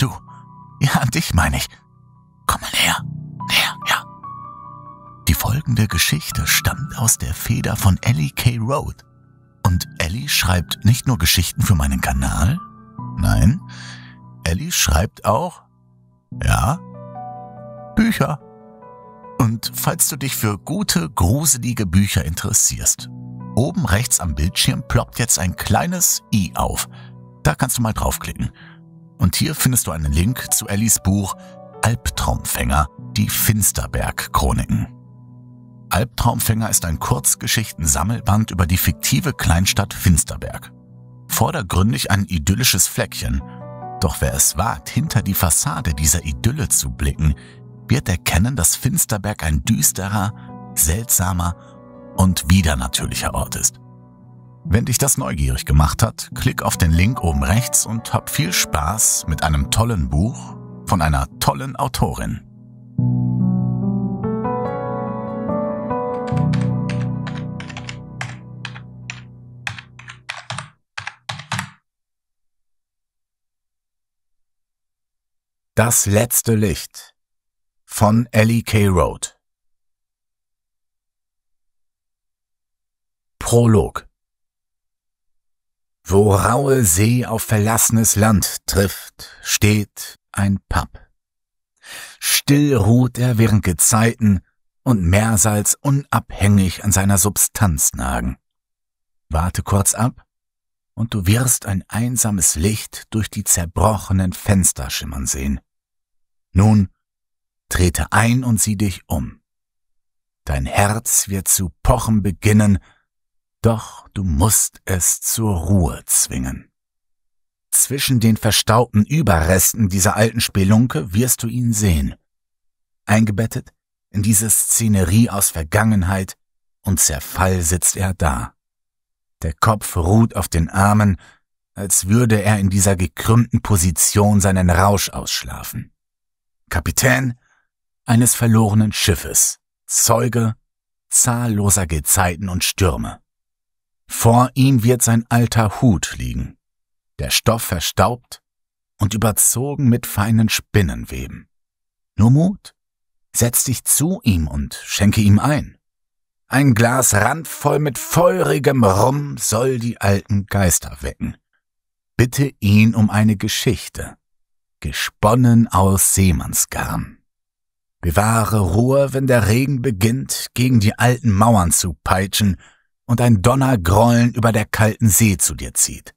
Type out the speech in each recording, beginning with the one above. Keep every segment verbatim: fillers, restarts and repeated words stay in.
du. Ja, an dich meine ich. Komm mal näher. Näher, ja. Die folgende Geschichte stammt aus der Feder von Ellie K. Rode. Und Ellie schreibt nicht nur Geschichten für meinen Kanal. Nein, Ellie schreibt auch, ja, Bücher. Und falls du dich für gute, gruselige Bücher interessierst, oben rechts am Bildschirm ploppt jetzt ein kleines i auf. Da kannst du mal draufklicken. Und hier findest du einen Link zu Ellies Buch Albtraumfänger, die Finsterberg-Chroniken. Albtraumfänger ist ein Kurzgeschichten-Sammelband über die fiktive Kleinstadt Finsterberg. Vordergründig ein idyllisches Fleckchen. Doch wer es wagt, hinter die Fassade dieser Idylle zu blicken, wird erkennen, dass Finsterberg ein düsterer, seltsamer und widernatürlicher Ort ist. Wenn dich das neugierig gemacht hat, klick auf den Link oben rechts und hab viel Spaß mit einem tollen Buch von einer tollen Autorin. Das letzte Licht von Ellie K. Rode. Prolog. Wo raue See auf verlassenes Land trifft, steht ein Pub. Still ruht er, während Gezeiten und Meersalz unabhängig an seiner Substanz nagen. Warte kurz ab, und du wirst ein einsames Licht durch die zerbrochenen Fenster schimmern sehen. Nun trete ein und sieh dich um. Dein Herz wird zu pochen beginnen, doch du musst es zur Ruhe zwingen. Zwischen den verstaubten Überresten dieser alten Spelunke wirst du ihn sehen, eingebettet in diese Szenerie aus Vergangenheit und Zerfall sitzt er da. Der Kopf ruht auf den Armen, als würde er in dieser gekrümmten Position seinen Rausch ausschlafen. Kapitän eines verlorenen Schiffes, Zeuge zahlloser Gezeiten und Stürme. Vor ihm wird sein alter Hut liegen, der Stoff verstaubt und überzogen mit feinen Spinnenweben. Nur Mut, setz dich zu ihm und schenke ihm ein. Ein Glas randvoll mit feurigem Rum soll die alten Geister wecken. Bitte ihn um eine Geschichte, gesponnen aus Seemannsgarn. Bewahre Ruhe, wenn der Regen beginnt, gegen die alten Mauern zu peitschen und ein Donnergrollen über der kalten See zu dir zieht.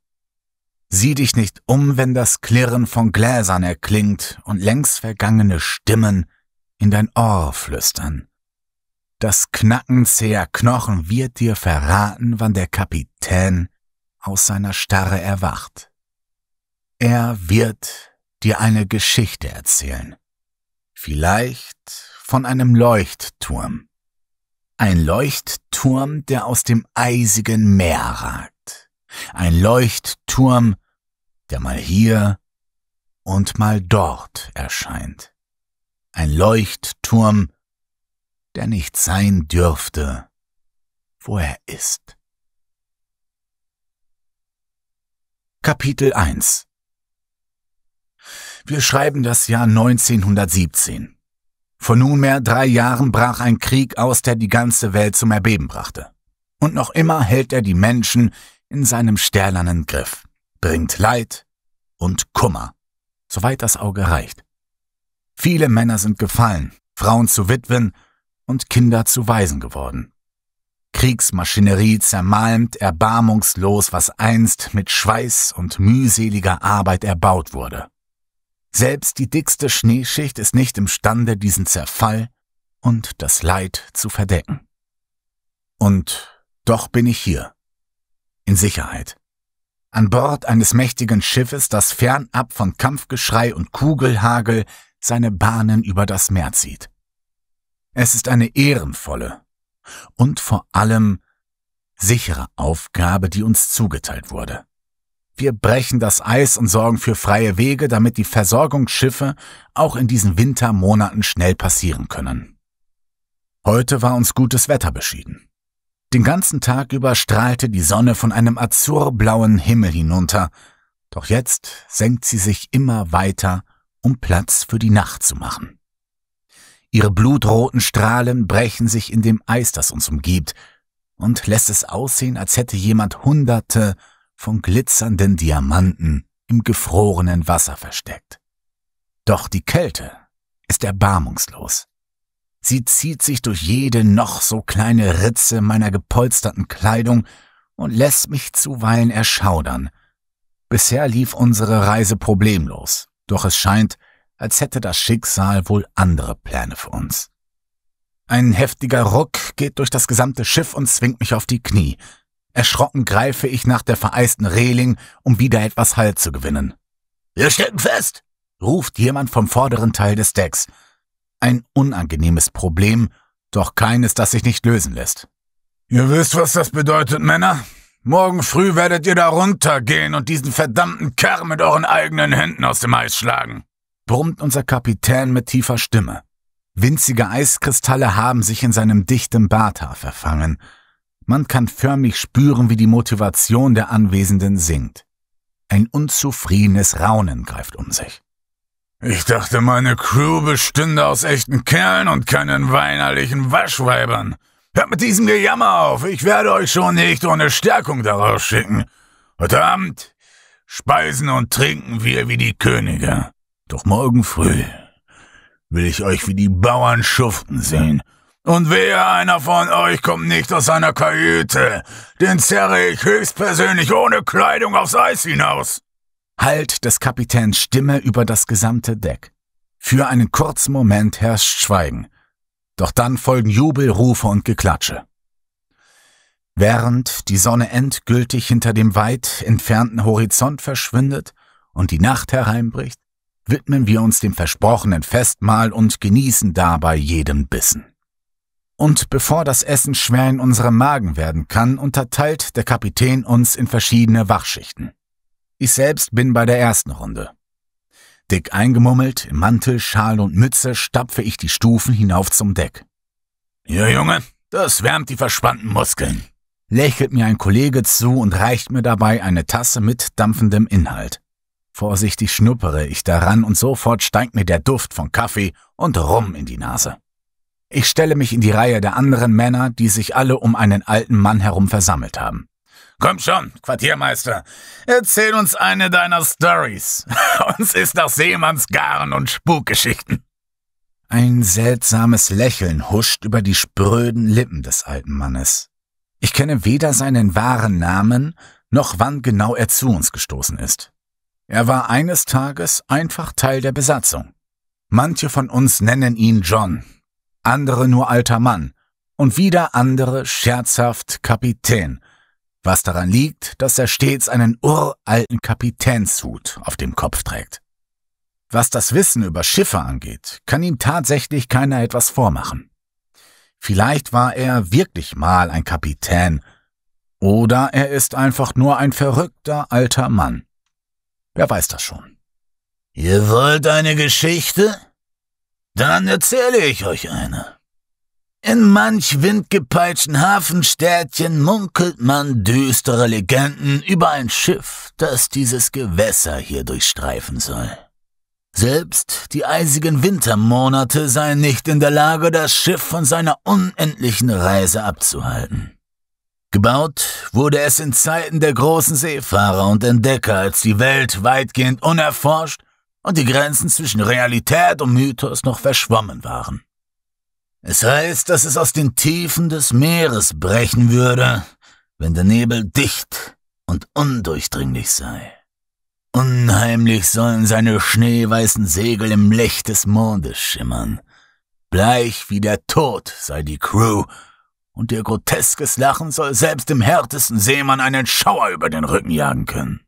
Sieh dich nicht um, wenn das Klirren von Gläsern erklingt und längst vergangene Stimmen in dein Ohr flüstern. Das Knacken zäher Knochen wird dir verraten, wann der Kapitän aus seiner Starre erwacht. Er wird dir eine Geschichte erzählen. Vielleicht von einem Leuchtturm. Ein Leuchtturm, der aus dem eisigen Meer ragt. Ein Leuchtturm, der mal hier und mal dort erscheint. Ein Leuchtturm, der nicht sein dürfte, wo er ist. Kapitel eins. Wir schreiben das Jahr neunzehnhundertsiebzehn. Vor nunmehr drei Jahren brach ein Krieg aus, der die ganze Welt zum Erbeben brachte. Und noch immer hält er die Menschen in seinem stählernen Griff, bringt Leid und Kummer, soweit das Auge reicht. Viele Männer sind gefallen, Frauen zu Witwen und Kinder zu Waisen geworden. Kriegsmaschinerie zermalmt erbarmungslos, was einst mit Schweiß und mühseliger Arbeit erbaut wurde. Selbst die dickste Schneeschicht ist nicht imstande, diesen Zerfall und das Leid zu verdecken. Und doch bin ich hier, in Sicherheit, an Bord eines mächtigen Schiffes, das fernab von Kampfgeschrei und Kugelhagel seine Bahnen über das Meer zieht. Es ist eine ehrenvolle und vor allem sichere Aufgabe, die uns zugeteilt wurde. Wir brechen das Eis und sorgen für freie Wege, damit die Versorgungsschiffe auch in diesen Wintermonaten schnell passieren können. Heute war uns gutes Wetter beschieden. Den ganzen Tag über strahlte die Sonne von einem azurblauen Himmel hinunter Doch jetzt senkt sie sich immer weiter, um Platz für die Nacht zu machen. Ihre blutroten Strahlen brechen sich in dem Eis, das uns umgibt, und lässt es aussehen, als hätte jemand Hunderte von glitzernden Diamanten im gefrorenen Wasser versteckt. Doch die Kälte ist erbarmungslos. Sie zieht sich durch jede noch so kleine Ritze meiner gepolsterten Kleidung und lässt mich zuweilen erschaudern. Bisher lief unsere Reise problemlos, doch es scheint, als hätte das Schicksal wohl andere Pläne für uns. Ein heftiger Ruck geht durch das gesamte Schiff und zwingt mich auf die Knie. Erschrocken greife ich nach der vereisten Reling, um wieder etwas Halt zu gewinnen. »Wir stecken fest!« ruft jemand vom vorderen Teil des Decks. Ein unangenehmes Problem, doch keines, das sich nicht lösen lässt. »Ihr wisst, was das bedeutet, Männer? Morgen früh werdet ihr da runtergehen und diesen verdammten Kerl mit euren eigenen Händen aus dem Eis schlagen«, brummt unser Kapitän mit tiefer Stimme. Winzige Eiskristalle haben sich in seinem dichten Barthaar verfangen. Man kann förmlich spüren, wie die Motivation der Anwesenden sinkt. Ein unzufriedenes Raunen greift um sich. »Ich dachte, meine Crew bestünde aus echten Kerlen und keinen weinerlichen Waschweibern. Hört mit diesem Gejammer auf, ich werde euch schon nicht ohne Stärkung daraus schicken. Heute Abend speisen und trinken wir wie die Könige. Doch morgen früh will ich euch wie die Bauern schuften sehen. Und wehe, einer von euch kommt nicht aus seiner Kajüte, den zerre ich höchstpersönlich ohne Kleidung aufs Eis hinaus.« Halt des Kapitäns Stimme über das gesamte Deck. Für einen kurzen Moment herrscht Schweigen. Doch dann folgen Jubel, Rufe und Geklatsche. Während die Sonne endgültig hinter dem weit entfernten Horizont verschwindet und die Nacht hereinbricht, widmen wir uns dem versprochenen Festmahl und genießen dabei jeden Bissen. Und bevor das Essen schwer in unserem Magen werden kann, unterteilt der Kapitän uns in verschiedene Wachschichten. Ich selbst bin bei der ersten Runde. Dick eingemummelt, im Mantel, Schal und Mütze stapfe ich die Stufen hinauf zum Deck. »Ihr Junge, das wärmt die verspannten Muskeln«, lächelt mir ein Kollege zu und reicht mir dabei eine Tasse mit dampfendem Inhalt. Vorsichtig schnuppere ich daran und sofort steigt mir der Duft von Kaffee und Rum in die Nase. Ich stelle mich in die Reihe der anderen Männer, die sich alle um einen alten Mann herum versammelt haben. »Komm schon, Quartiermeister, erzähl uns eine deiner Stories. Uns ist nach Seemannsgarn und Spukgeschichten.« Ein seltsames Lächeln huscht über die spröden Lippen des alten Mannes. Ich kenne weder seinen wahren Namen, noch wann genau er zu uns gestoßen ist. Er war eines Tages einfach Teil der Besatzung. Manche von uns nennen ihn John, andere nur alter Mann und wieder andere scherzhaft Kapitän, was daran liegt, dass er stets einen uralten Kapitänshut auf dem Kopf trägt. Was das Wissen über Schiffe angeht, kann ihm tatsächlich keiner etwas vormachen. Vielleicht war er wirklich mal ein Kapitän, oder er ist einfach nur ein verrückter alter Mann. Wer weiß das schon. »Ihr wollt eine Geschichte? Dann erzähle ich euch eine. In manch windgepeitschten Hafenstädtchen munkelt man düstere Legenden über ein Schiff, das dieses Gewässer hier durchstreifen soll. Selbst die eisigen Wintermonate seien nicht in der Lage, das Schiff von seiner unendlichen Reise abzuhalten. Gebaut wurde es in Zeiten der großen Seefahrer und Entdecker, als die Welt weitgehend unerforscht und die Grenzen zwischen Realität und Mythos noch verschwommen waren. Es heißt, dass es aus den Tiefen des Meeres brechen würde, wenn der Nebel dicht und undurchdringlich sei. Unheimlich sollen seine schneeweißen Segel im Licht des Mondes schimmern. Bleich wie der Tod sei die Crew, und ihr groteskes Lachen soll selbst dem härtesten Seemann einen Schauer über den Rücken jagen können.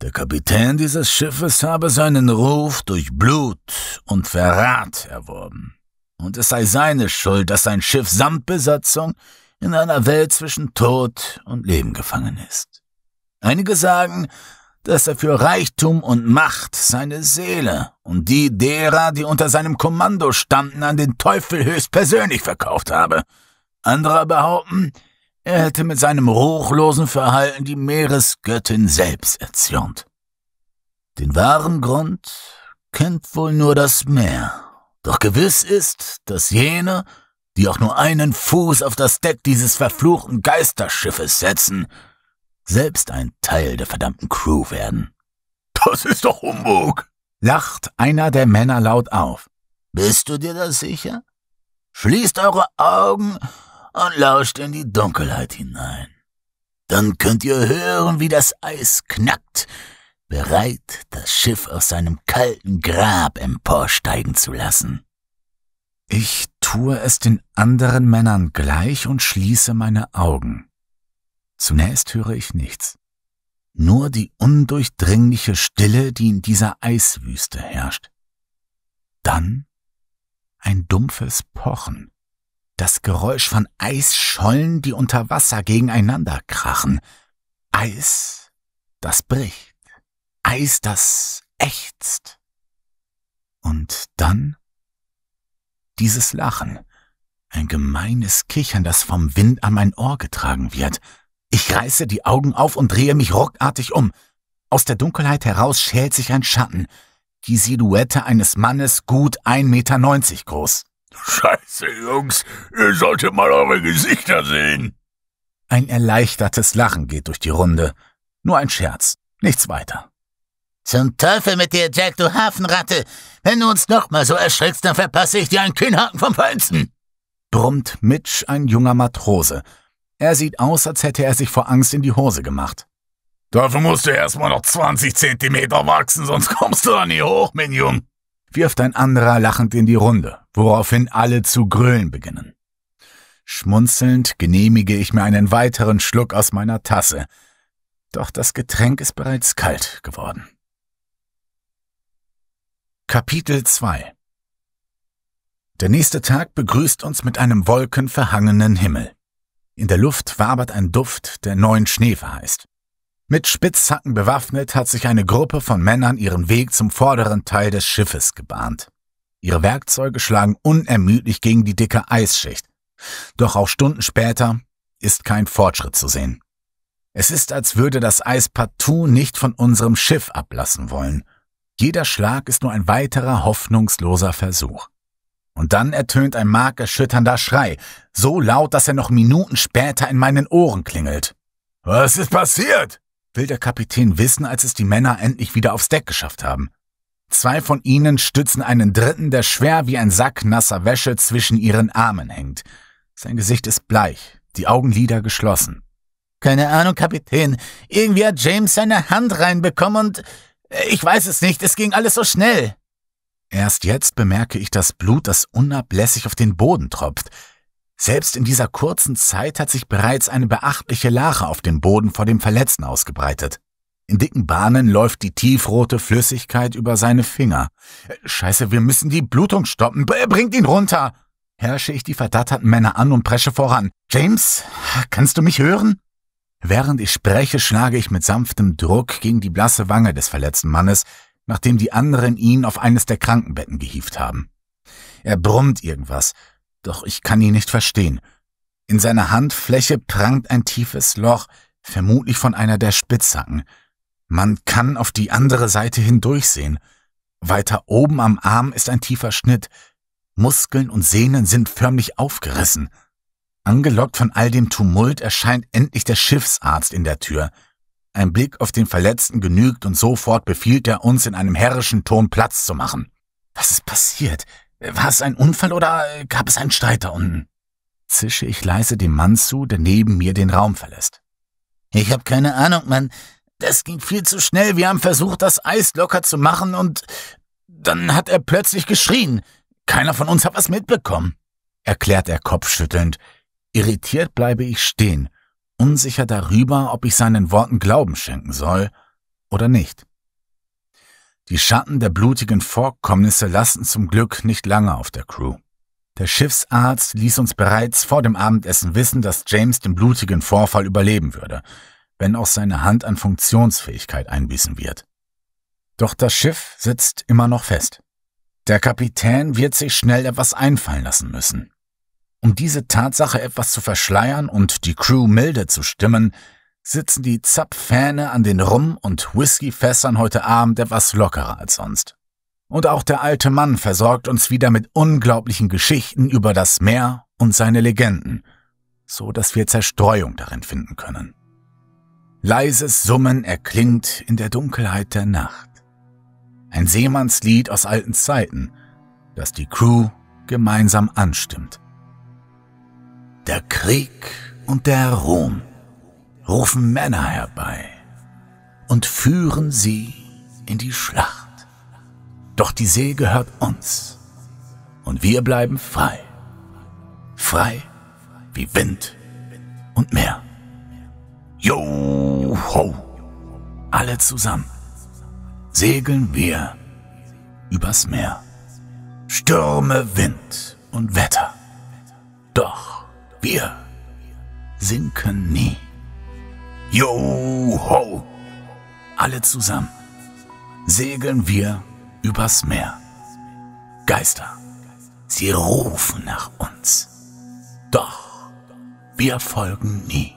Der Kapitän dieses Schiffes habe seinen Ruf durch Blut und Verrat erworben. Und es sei seine Schuld, dass sein Schiff samt Besatzung in einer Welt zwischen Tod und Leben gefangen ist. Einige sagen, dass er für Reichtum und Macht seine Seele und die derer, die unter seinem Kommando standen, an den Teufel höchstpersönlich verkauft habe. Andere behaupten, er hätte mit seinem ruchlosen Verhalten die Meeresgöttin selbst erzürnt. Den wahren Grund kennt wohl nur das Meer. Doch gewiss ist, dass jene, die auch nur einen Fuß auf das Deck dieses verfluchten Geisterschiffes setzen, selbst ein Teil der verdammten Crew werden. »Das ist doch Humbug!« lacht einer der Männer laut auf. »Bist du dir das sicher? Schließt eure Augen und lauscht in die Dunkelheit hinein. Dann könnt ihr hören, wie das Eis knackt, bereit, das Schiff aus seinem kalten Grab emporsteigen zu lassen.« Ich tue es den anderen Männern gleich und schließe meine Augen. Zunächst höre ich nichts. Nur die undurchdringliche Stille, die in dieser Eiswüste herrscht. Dann ein dumpfes Pochen, das Geräusch von Eisschollen, die unter Wasser gegeneinander krachen. Eis, das bricht, Eis, das ächzt. Und dann dieses Lachen, ein gemeines Kichern, das vom Wind an mein Ohr getragen wird. Ich reiße die Augen auf und drehe mich ruckartig um. Aus der Dunkelheit heraus schält sich ein Schatten. Die Silhouette eines Mannes, gut ein Meter neunzig groß. »Scheiße, Jungs, ihr solltet mal eure Gesichter sehen!« Ein erleichtertes Lachen geht durch die Runde. Nur ein Scherz, nichts weiter. »Zum Teufel mit dir, Jack, du Hafenratte! Wenn du uns noch mal so erschrickst, dann verpasse ich dir einen Kinnhaken vom Feinsten!« brummt Mitch, ein junger Matrose. Er sieht aus, als hätte er sich vor Angst in die Hose gemacht. »Dafür musst du erstmal noch zwanzig Zentimeter wachsen, sonst kommst du da nie hoch, mein Jung«, wirft ein anderer lachend in die Runde, woraufhin alle zu grölen beginnen. Schmunzelnd genehmige ich mir einen weiteren Schluck aus meiner Tasse. Doch das Getränk ist bereits kalt geworden. Kapitel zwei. Der nächste Tag begrüßt uns mit einem wolkenverhangenen Himmel. In der Luft wabert ein Duft, der neuen Schnee verheißt. Mit Spitzhacken bewaffnet hat sich eine Gruppe von Männern ihren Weg zum vorderen Teil des Schiffes gebahnt. Ihre Werkzeuge schlagen unermüdlich gegen die dicke Eisschicht. Doch auch Stunden später ist kein Fortschritt zu sehen. Es ist, als würde das Eis partout nicht von unserem Schiff ablassen wollen. Jeder Schlag ist nur ein weiterer hoffnungsloser Versuch. Und dann ertönt ein markerschütternder Schrei, so laut, dass er noch Minuten später in meinen Ohren klingelt. »Was ist passiert?« will der Kapitän wissen, als es die Männer endlich wieder aufs Deck geschafft haben. Zwei von ihnen stützen einen dritten, der schwer wie ein Sack nasser Wäsche zwischen ihren Armen hängt. Sein Gesicht ist bleich, die Augenlider geschlossen. »Keine Ahnung, Kapitän. Irgendwie hat James seine Hand reinbekommen und... Ich weiß es nicht, es ging alles so schnell.« Erst jetzt bemerke ich das Blut, das unablässig auf den Boden tropft. Selbst in dieser kurzen Zeit hat sich bereits eine beachtliche Lache auf dem Boden vor dem Verletzten ausgebreitet. In dicken Bahnen läuft die tiefrote Flüssigkeit über seine Finger. »Scheiße, wir müssen die Blutung stoppen. Bringt ihn runter!« herrsche ich die verdatterten Männer an und presche voran. »James, kannst du mich hören?« Während ich spreche, schlage ich mit sanftem Druck gegen die blasse Wange des verletzten Mannes, nachdem die anderen ihn auf eines der Krankenbetten gehievt haben. Er brummt irgendwas. Doch ich kann ihn nicht verstehen. In seiner Handfläche prangt ein tiefes Loch, vermutlich von einer der Spitzhacken. Man kann auf die andere Seite hindurchsehen. Weiter oben am Arm ist ein tiefer Schnitt. Muskeln und Sehnen sind förmlich aufgerissen. Angelockt von all dem Tumult erscheint endlich der Schiffsarzt in der Tür. Ein Blick auf den Verletzten genügt und sofort befiehlt er uns, in einem herrischen Ton Platz zu machen. »Was ist passiert? War es ein Unfall oder gab es einen Streit da unten?« zische ich leise dem Mann zu, der neben mir den Raum verlässt. »Ich hab keine Ahnung, Mann. Das ging viel zu schnell. Wir haben versucht, das Eis locker zu machen und dann hat er plötzlich geschrien. Keiner von uns hat was mitbekommen«, erklärt er kopfschüttelnd. Irritiert bleibe ich stehen, unsicher darüber, ob ich seinen Worten Glauben schenken soll oder nicht. Die Schatten der blutigen Vorkommnisse lasten zum Glück nicht lange auf der Crew. Der Schiffsarzt ließ uns bereits vor dem Abendessen wissen, dass James den blutigen Vorfall überleben würde, wenn auch seine Hand an Funktionsfähigkeit einbüßen wird. Doch das Schiff sitzt immer noch fest. Der Kapitän wird sich schnell etwas einfallen lassen müssen. Um diese Tatsache etwas zu verschleiern und die Crew milde zu stimmen, sitzen die Zapffähne an den Rum- und Whiskyfässern heute Abend etwas lockerer als sonst. Und auch der alte Mann versorgt uns wieder mit unglaublichen Geschichten über das Meer und seine Legenden, so dass wir Zerstreuung darin finden können. Leises Summen erklingt in der Dunkelheit der Nacht. Ein Seemannslied aus alten Zeiten, das die Crew gemeinsam anstimmt. Der Krieg und der Ruhm rufen Männer herbei und führen sie in die Schlacht. Doch die See gehört uns und wir bleiben frei. Frei wie Wind und Meer. Jo ho! Alle zusammen segeln wir übers Meer. Stürme, Wind und Wetter. Doch wir sinken nie. Jo ho! Alle zusammen segeln wir übers Meer. Geister, sie rufen nach uns. Doch wir folgen nie.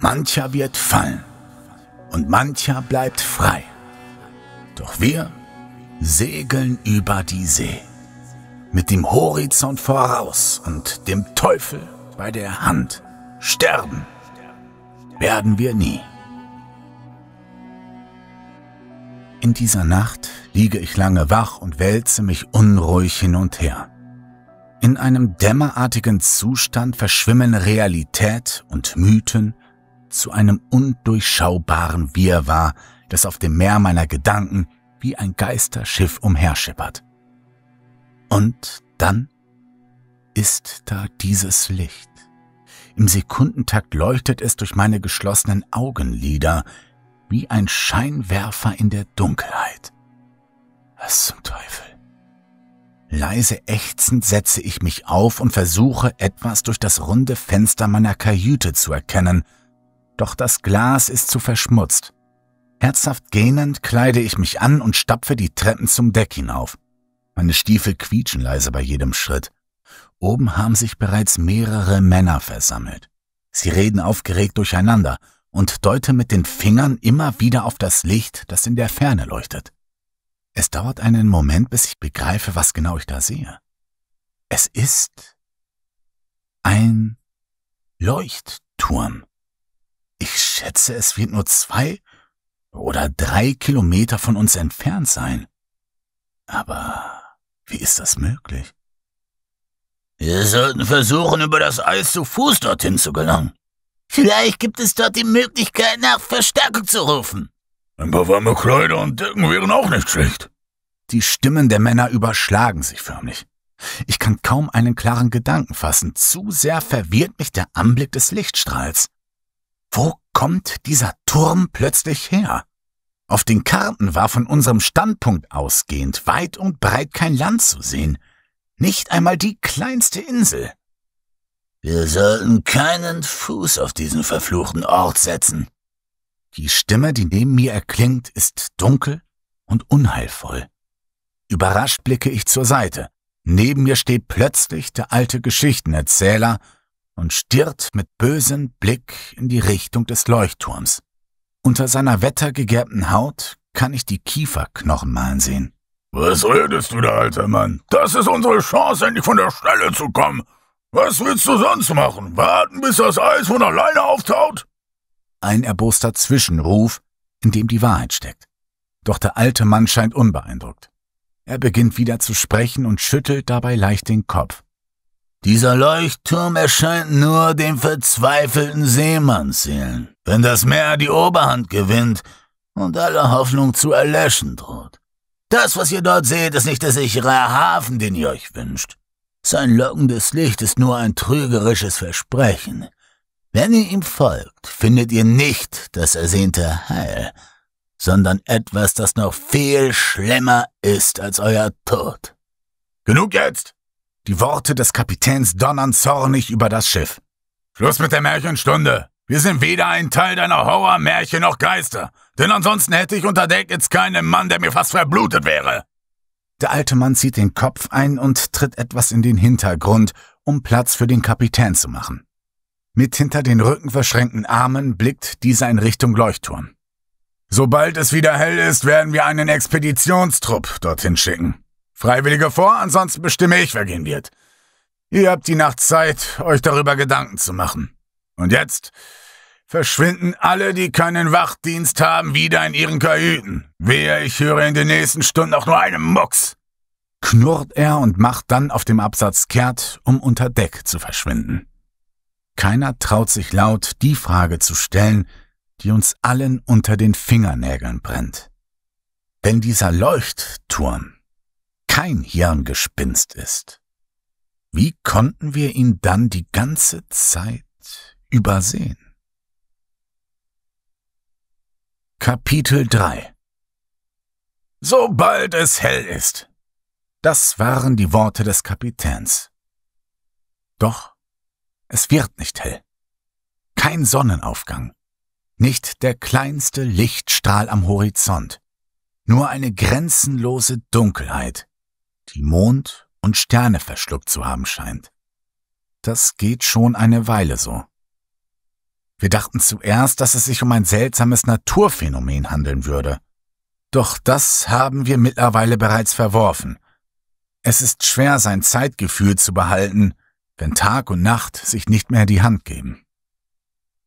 Mancher wird fallen und mancher bleibt frei. Doch wir segeln über die See, mit dem Horizont voraus und dem Teufel bei der Hand. Sterben werden wir nie. In dieser Nacht liege ich lange wach und wälze mich unruhig hin und her. In einem dämmerartigen Zustand verschwimmen Realität und Mythen zu einem undurchschaubaren Wirrwarr, das auf dem Meer meiner Gedanken wie ein Geisterschiff umherschippert. Und dann ist da dieses Licht. Im Sekundentakt leuchtet es durch meine geschlossenen Augenlider wie ein Scheinwerfer in der Dunkelheit. Was zum Teufel? Leise ächzend setze ich mich auf und versuche, etwas durch das runde Fenster meiner Kajüte zu erkennen, doch das Glas ist zu verschmutzt. Herzhaft gähnend kleide ich mich an und stapfe die Treppen zum Deck hinauf. Meine Stiefel quietschen leise bei jedem Schritt. Oben haben sich bereits mehrere Männer versammelt. Sie reden aufgeregt durcheinander und deuten mit den Fingern immer wieder auf das Licht, das in der Ferne leuchtet. Es dauert einen Moment, bis ich begreife, was genau ich da sehe. Es ist ein Leuchtturm. Ich schätze, es wird nur zwei oder drei Kilometer von uns entfernt sein. Aber wie ist das möglich? Wir sollten versuchen, über das Eis zu Fuß dorthin zu gelangen. Vielleicht gibt es dort die Möglichkeit, nach Verstärkung zu rufen. Ein paar warme Kleider und Decken wären auch nicht schlecht. Die Stimmen der Männer überschlagen sich förmlich. Ich kann kaum einen klaren Gedanken fassen. Zu sehr verwirrt mich der Anblick des Lichtstrahls. Wo kommt dieser Turm plötzlich her? Auf den Karten war von unserem Standpunkt ausgehend weit und breit kein Land zu sehen. Nicht einmal die kleinste Insel. Wir sollten keinen Fuß auf diesen verfluchten Ort setzen. Die Stimme, die neben mir erklingt, ist dunkel und unheilvoll. Überrascht blicke ich zur Seite. Neben mir steht plötzlich der alte Geschichtenerzähler und stirrt mit bösem Blick in die Richtung des Leuchtturms. Unter seiner wettergegerbten Haut kann ich die Kieferknochen malen sehen. Was redest du da, alter Mann? Das ist unsere Chance, endlich von der Stelle zu kommen. Was willst du sonst machen? Warten, bis das Eis von alleine auftaut? Ein erboster Zwischenruf, in dem die Wahrheit steckt. Doch der alte Mann scheint unbeeindruckt. Er beginnt wieder zu sprechen und schüttelt dabei leicht den Kopf. Dieser Leuchtturm erscheint nur dem verzweifelten Seemannsseelen, wenn das Meer die Oberhand gewinnt und alle Hoffnung zu erlöschen droht. Das, was ihr dort seht, ist nicht der sichere Hafen, den ihr euch wünscht. Sein lockendes Licht ist nur ein trügerisches Versprechen. Wenn ihr ihm folgt, findet ihr nicht das ersehnte Heil, sondern etwas, das noch viel schlimmer ist als euer Tod. Genug jetzt! Die Worte des Kapitäns donnern zornig über das Schiff. Schluss mit der Märchenstunde. Wir sind weder ein Teil deiner Horrormärchen noch Geister, denn ansonsten hätte ich unter Deck jetzt keinen Mann, der mir fast verblutet wäre. Der alte Mann zieht den Kopf ein und tritt etwas in den Hintergrund, um Platz für den Kapitän zu machen. Mit hinter den Rücken verschränkten Armen blickt dieser in Richtung Leuchtturm. »Sobald es wieder hell ist, werden wir einen Expeditionstrupp dorthin schicken. Freiwillige vor, ansonsten bestimme ich, wer gehen wird. Ihr habt die Nacht Zeit, euch darüber Gedanken zu machen. Und jetzt verschwinden alle, die keinen Wachdienst haben, wieder in ihren Kajüten. Wehe, ich höre in den nächsten Stunden auch nur einen Mucks!« knurrt er und macht dann auf dem Absatz kehrt, um unter Deck zu verschwinden. Keiner traut sich laut, die Frage zu stellen, die uns allen unter den Fingernägeln brennt. Denn dieser Leuchtturm kein Hirngespinst ist. Wie konnten wir ihn dann die ganze Zeit übersehen? Kapitel drei. Sobald es hell ist. Das waren die Worte des Kapitäns. Doch es wird nicht hell. Kein Sonnenaufgang. Nicht der kleinste Lichtstrahl am Horizont. Nur eine grenzenlose Dunkelheit, die Mond und Sterne verschluckt zu haben scheint. Das geht schon eine Weile so. Wir dachten zuerst, dass es sich um ein seltsames Naturphänomen handeln würde. Doch das haben wir mittlerweile bereits verworfen. Es ist schwer, sein Zeitgefühl zu behalten, wenn Tag und Nacht sich nicht mehr die Hand geben.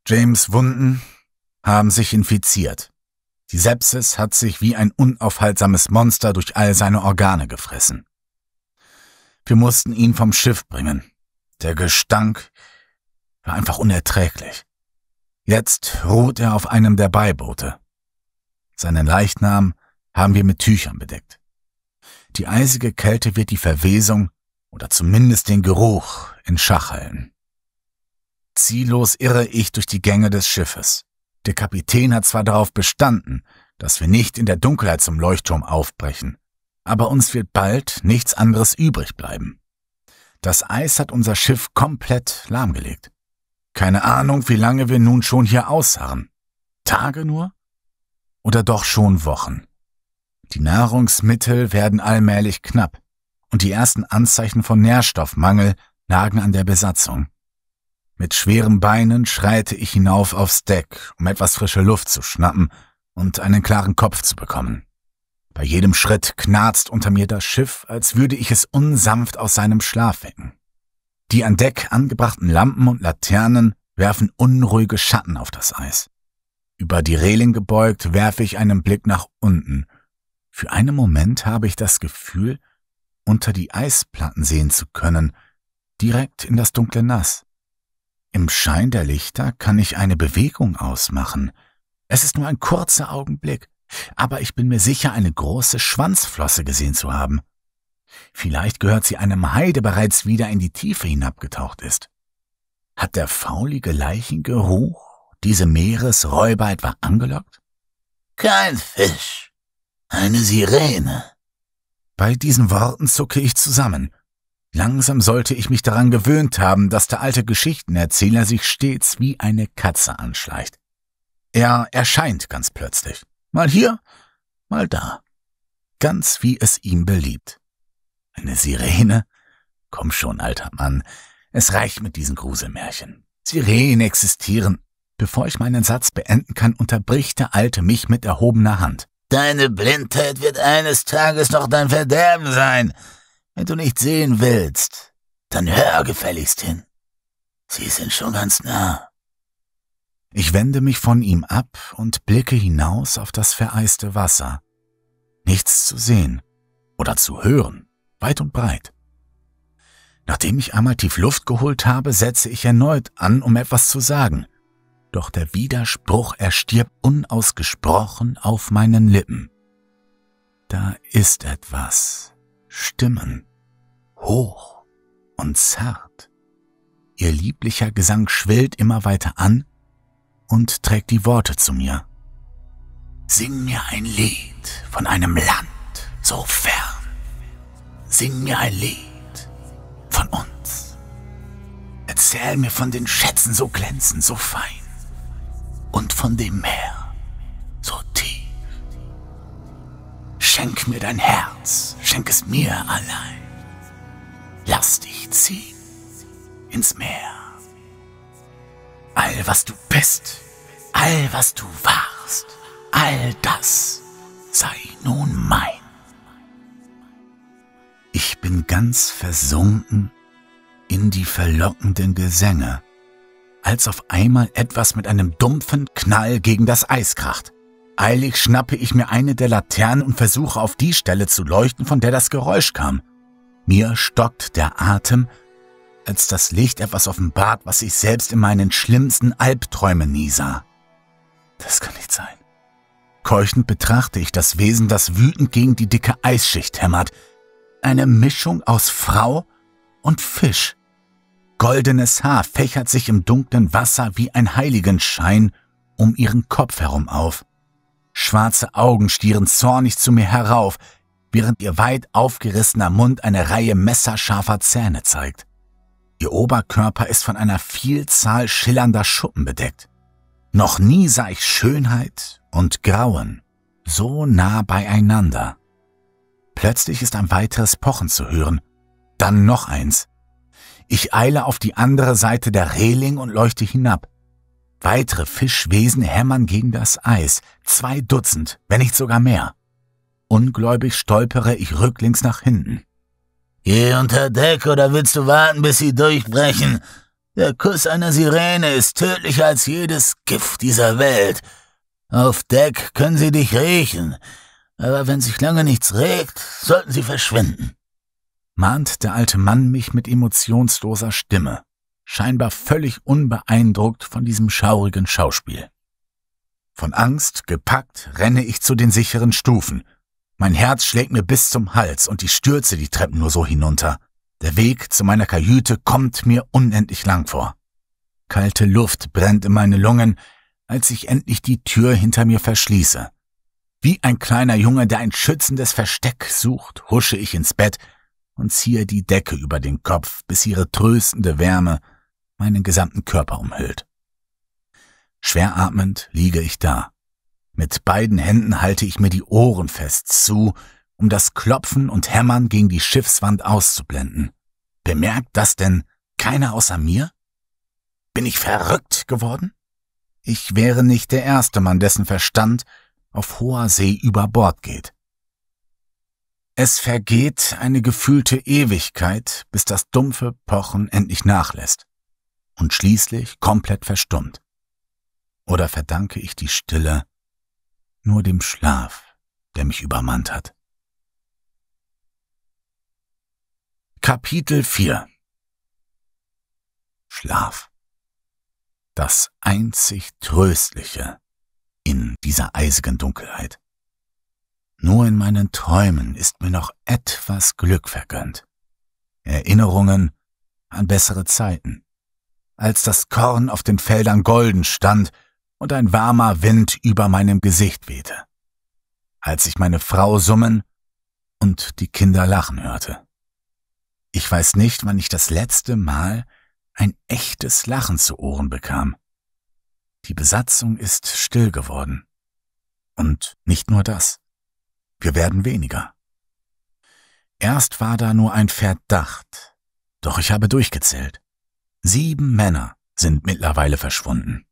James' Wunden haben sich infiziert. Die Sepsis hat sich wie ein unaufhaltsames Monster durch all seine Organe gefressen. Wir mussten ihn vom Schiff bringen. Der Gestank war einfach unerträglich. Jetzt ruht er auf einem der Beiboote. Seinen Leichnam haben wir mit Tüchern bedeckt. Die eisige Kälte wird die Verwesung oder zumindest den Geruch in Schach halten. Ziellos irre ich durch die Gänge des Schiffes. Der Kapitän hat zwar darauf bestanden, dass wir nicht in der Dunkelheit zum Leuchtturm aufbrechen, aber uns wird bald nichts anderes übrig bleiben. Das Eis hat unser Schiff komplett lahmgelegt. Keine Ahnung, wie lange wir nun schon hier ausharren. Tage nur? Oder doch schon Wochen? Die Nahrungsmittel werden allmählich knapp und die ersten Anzeichen von Nährstoffmangel lagen an der Besatzung. Mit schweren Beinen schreite ich hinauf aufs Deck, um etwas frische Luft zu schnappen und einen klaren Kopf zu bekommen. Bei jedem Schritt knarzt unter mir das Schiff, als würde ich es unsanft aus seinem Schlaf wecken. Die an Deck angebrachten Lampen und Laternen werfen unruhige Schatten auf das Eis. Über die Reling gebeugt, werfe ich einen Blick nach unten. Für einen Moment habe ich das Gefühl, unter die Eisplatten sehen zu können, direkt in das dunkle Nass. Im Schein der Lichter kann ich eine Bewegung ausmachen. Es ist nur ein kurzer Augenblick, aber ich bin mir sicher, eine große Schwanzflosse gesehen zu haben. Vielleicht gehört sie einem Hai, der bereits wieder in die Tiefe hinabgetaucht ist. Hat der faulige Leichengeruch diese Meeresräuber etwa angelockt? Kein Fisch, eine Sirene. Bei diesen Worten zucke ich zusammen. Langsam sollte ich mich daran gewöhnt haben, dass der alte Geschichtenerzähler sich stets wie eine Katze anschleicht. Er erscheint ganz plötzlich. Mal hier, mal da. Ganz wie es ihm beliebt. Eine Sirene? Komm schon, alter Mann, es reicht mit diesen Gruselmärchen. Sirenen existieren. Bevor ich meinen Satz beenden kann, unterbricht der Alte mich mit erhobener Hand. »Deine Blindheit wird eines Tages noch dein Verderben sein. Wenn du nicht sehen willst, dann hör gefälligst hin. Sie sind schon ganz nah.« Ich wende mich von ihm ab und blicke hinaus auf das vereiste Wasser. Nichts zu sehen oder zu hören, weit und breit. Nachdem ich einmal tief Luft geholt habe, setze ich erneut an, um etwas zu sagen. Doch der Widerspruch erstirbt unausgesprochen auf meinen Lippen. Da ist etwas. Stimmen. Hoch und zart. Ihr lieblicher Gesang schwillt immer weiter an und trägt die Worte zu mir. Sing mir ein Lied von einem Land so fern. Sing mir ein Lied von uns. Erzähl mir von den Schätzen so glänzend, so fein. Und von dem Meer, so tief. Schenk mir dein Herz, schenk es mir allein. Lass dich ziehen ins Meer. all, was du bist, all, was du warst, all das sei nun mein. Ich bin ganz versunken in die verlockenden Gesänge, als auf einmal etwas mit einem dumpfen Knall gegen das Eis kracht. Eilig schnappe ich mir eine der Laternen und versuche auf die Stelle zu leuchten, von der das Geräusch kam. Mir stockt der Atem, als das Licht etwas offenbart, was ich selbst in meinen schlimmsten Albträumen nie sah. Das kann nicht sein. Keuchend betrachte ich das Wesen, das wütend gegen die dicke Eisschicht hämmert. Eine Mischung aus Frau und Fisch. Goldenes Haar fächert sich im dunklen Wasser wie ein Heiligenschein um ihren Kopf herum auf. Schwarze Augen stieren zornig zu mir herauf, während ihr weit aufgerissener Mund eine Reihe messerscharfer Zähne zeigt. Ihr Oberkörper ist von einer Vielzahl schillernder Schuppen bedeckt. Noch nie sah ich Schönheit und Grauen so nah beieinander. Plötzlich ist ein weiteres Pochen zu hören, dann noch eins. Ich eile auf die andere Seite der Reling und leuchte hinab. Weitere Fischwesen hämmern gegen das Eis, zwei Dutzend, wenn nicht sogar mehr. Ungläubig stolpere ich rücklings nach hinten. »Geh unter Deck, oder willst du warten, bis sie durchbrechen? Der Kuss einer Sirene ist tödlicher als jedes Gift dieser Welt. Auf Deck können sie dich riechen, aber wenn sich lange nichts regt, sollten sie verschwinden«, mahnt der alte Mann mich mit emotionsloser Stimme, scheinbar völlig unbeeindruckt von diesem schaurigen Schauspiel. Von Angst gepackt renne ich zu den sicheren Stufen. Mein Herz schlägt mir bis zum Hals und ich stürze die Treppen nur so hinunter. Der Weg zu meiner Kajüte kommt mir unendlich lang vor. Kalte Luft brennt in meine Lungen, als ich endlich die Tür hinter mir verschließe. Wie ein kleiner Junge, der ein schützendes Versteck sucht, husche ich ins Bett und ziehe die Decke über den Kopf, bis ihre tröstende Wärme meinen gesamten Körper umhüllt. Schwer atmend liege ich da. Mit beiden Händen halte ich mir die Ohren fest zu, um das Klopfen und Hämmern gegen die Schiffswand auszublenden. Bemerkt das denn keiner außer mir? Bin ich verrückt geworden? Ich wäre nicht der erste Mann, dessen Verstand auf hoher See über Bord geht. Es vergeht eine gefühlte Ewigkeit, bis das dumpfe Pochen endlich nachlässt und schließlich komplett verstummt. Oder verdanke ich die Stille nur dem Schlaf, der mich übermannt hat? Kapitel vier Schlaf. Das einzig Tröstliche in dieser eisigen Dunkelheit. Nur in meinen Träumen ist mir noch etwas Glück vergönnt. Erinnerungen an bessere Zeiten, als das Korn auf den Feldern golden stand und ein warmer Wind über meinem Gesicht wehte, als ich meine Frau summen und die Kinder lachen hörte. Ich weiß nicht, wann ich das letzte Mal ein echtes Lachen zu Ohren bekam. Die Besatzung ist still geworden. Und nicht nur das. Wir werden weniger. Erst war da nur ein Verdacht, doch ich habe durchgezählt. Sieben Männer sind mittlerweile verschwunden.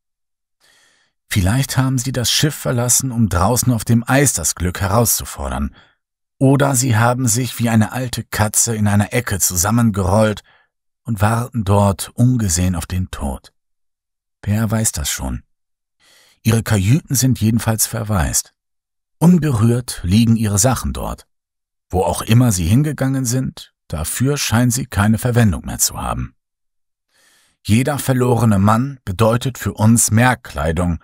Vielleicht haben sie das Schiff verlassen, um draußen auf dem Eis das Glück herauszufordern. Oder sie haben sich wie eine alte Katze in einer Ecke zusammengerollt und warten dort ungesehen auf den Tod. Wer weiß das schon? Ihre Kajüten sind jedenfalls verwaist. Unberührt liegen ihre Sachen dort. Wo auch immer sie hingegangen sind, dafür scheinen sie keine Verwendung mehr zu haben. Jeder verlorene Mann bedeutet für uns Merkkleidung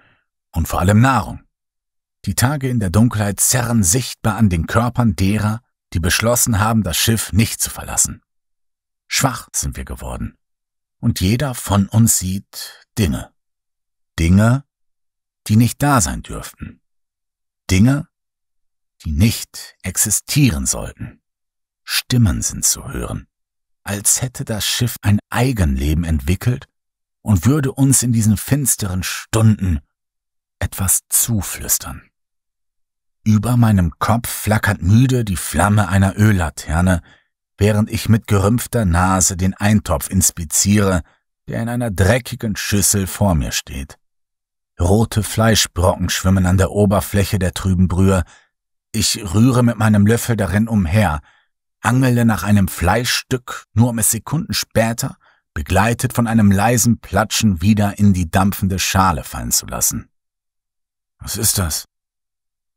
und vor allem Nahrung. Die Tage in der Dunkelheit zerren sichtbar an den Körpern derer, die beschlossen haben, das Schiff nicht zu verlassen. Schwach sind wir geworden. Und jeder von uns sieht Dinge. Dinge, die nicht da sein dürften. Dinge, die nicht existieren sollten. Stimmen sind zu hören, als hätte das Schiff ein Eigenleben entwickelt und würde uns in diesen finsteren Stunden etwas zuflüstern. Über meinem Kopf flackert müde die Flamme einer Öllaterne, während ich mit gerümpfter Nase den Eintopf inspiziere, der in einer dreckigen Schüssel vor mir steht. Rote Fleischbrocken schwimmen an der Oberfläche der trüben Brühe. Ich rühre mit meinem Löffel darin umher, angele nach einem Fleischstück, nur um es Sekunden später, begleitet von einem leisen Platschen, wieder in die dampfende Schale fallen zu lassen. Was ist das?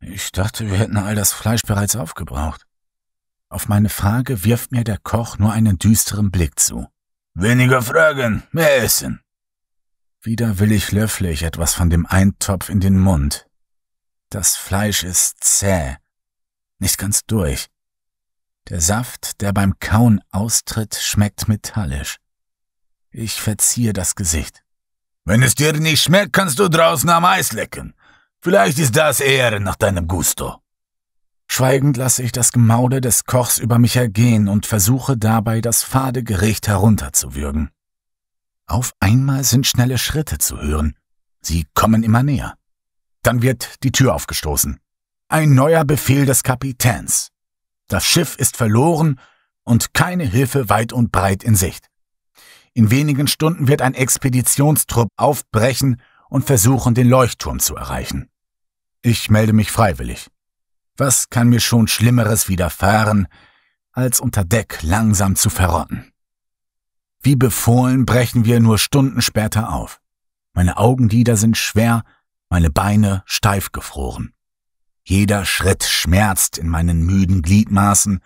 Ich dachte, wir hätten all das Fleisch bereits aufgebraucht. Auf meine Frage wirft mir der Koch nur einen düsteren Blick zu. Weniger Fragen, mehr Essen. Widerwillig löffle ich etwas von dem Eintopf in den Mund. Das Fleisch ist zäh, nicht ganz durch. Der Saft, der beim Kauen austritt, schmeckt metallisch. Ich verziehe das Gesicht. Wenn es dir nicht schmeckt, kannst du draußen am Eis lecken. Vielleicht ist das eher nach deinem Gusto. Schweigend lasse ich das Gemaude des Kochs über mich ergehen und versuche dabei, das fade Gericht herunterzuwürgen. Auf einmal sind schnelle Schritte zu hören. Sie kommen immer näher. Dann wird die Tür aufgestoßen. Ein neuer Befehl des Kapitäns. Das Schiff ist verloren und keine Hilfe weit und breit in Sicht. In wenigen Stunden wird ein Expeditionstrupp aufbrechen und versuchen, den Leuchtturm zu erreichen. Ich melde mich freiwillig. Was kann mir schon Schlimmeres widerfahren, als unter Deck langsam zu verrotten? Wie befohlen, brechen wir nur Stunden später auf. Meine Augenlider sind schwer, meine Beine steif gefroren. Jeder Schritt schmerzt in meinen müden Gliedmaßen